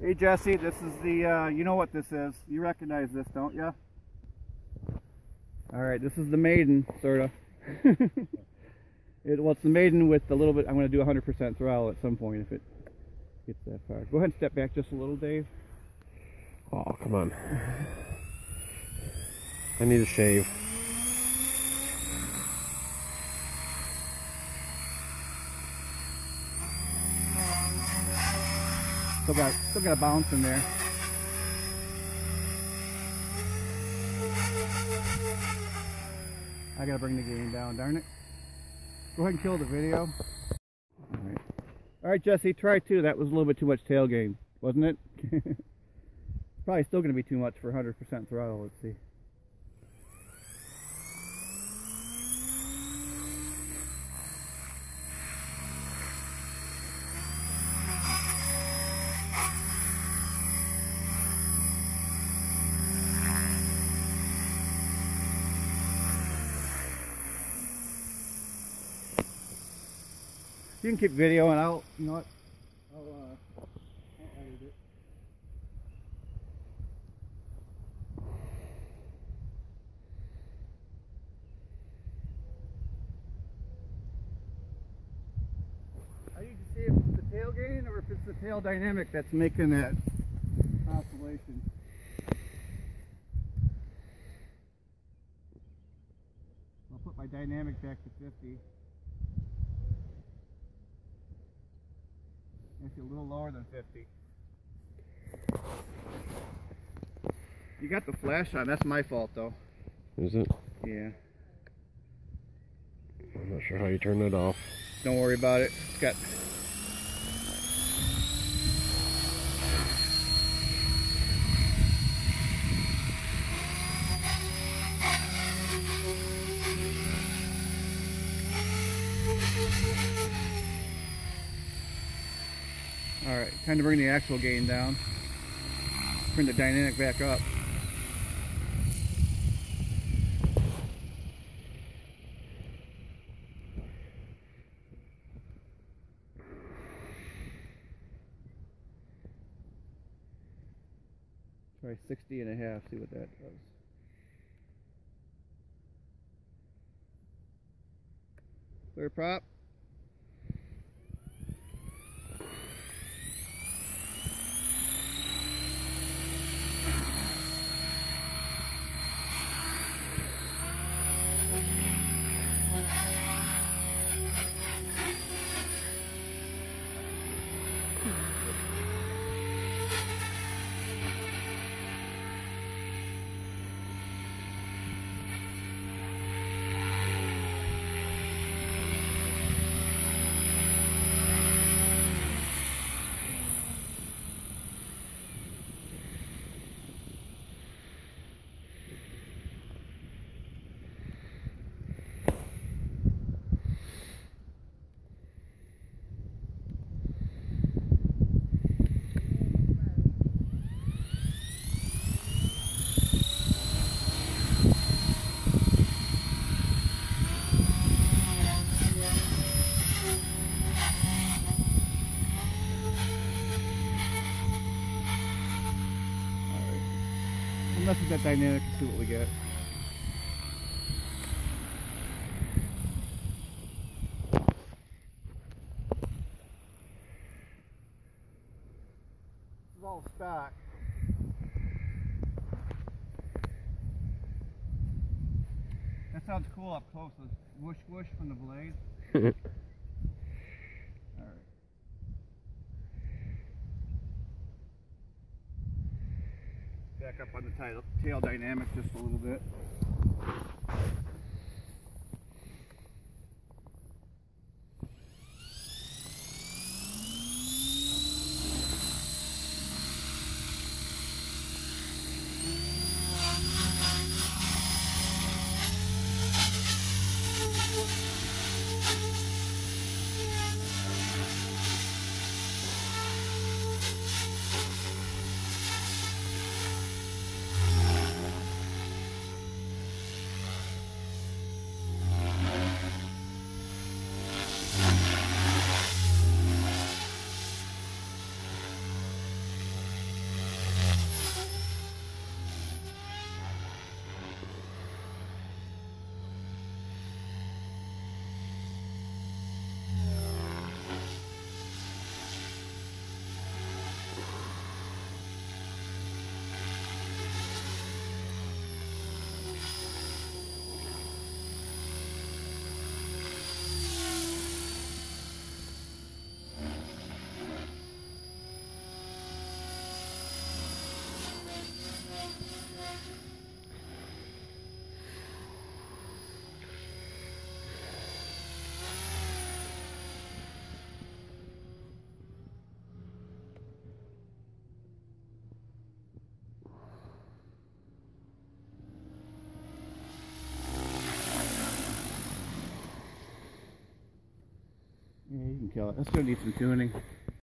Hey Jesse, this is the, you know what this is. You recognize this, don't you? Alright, this is the maiden, sort of. Well, it's the maiden with a little bit, I'm going to do 100% throttle at some point if it gets that far. Go ahead and step back just a little, Dave. Oh, come on. I need a shave. Still got a bounce in there. I gotta bring the gain down, darn it. Go ahead and kill the video. Alright, Jesse, try two. That was a little bit too much tail gain, wasn't it? Probably still gonna be too much for 100% throttle, let's see. You can keep video and I'll, you know what, I'll edit it. I need to see if it's the tail gain or if it's the tail dynamic that's making that oscillation. I'll put my dynamic back to 50. Actually, a little lower than 50. You got the flash on. That's my fault, though. Is it? Yeah. I'm not sure how you turn that off. Don't worry about it. It's got... Alright, time to bring the actual gain down. Bring the dynamic back up. Try 60.5, see what that does. Clear prop. Let's mess with that dynamic and see what we get. This is all stock. That sounds cool up close. The whoosh whoosh from the blade. Alright. Back up on the tail dynamic just a little bit. Yeah, you can kill it. That's going to need some tuning.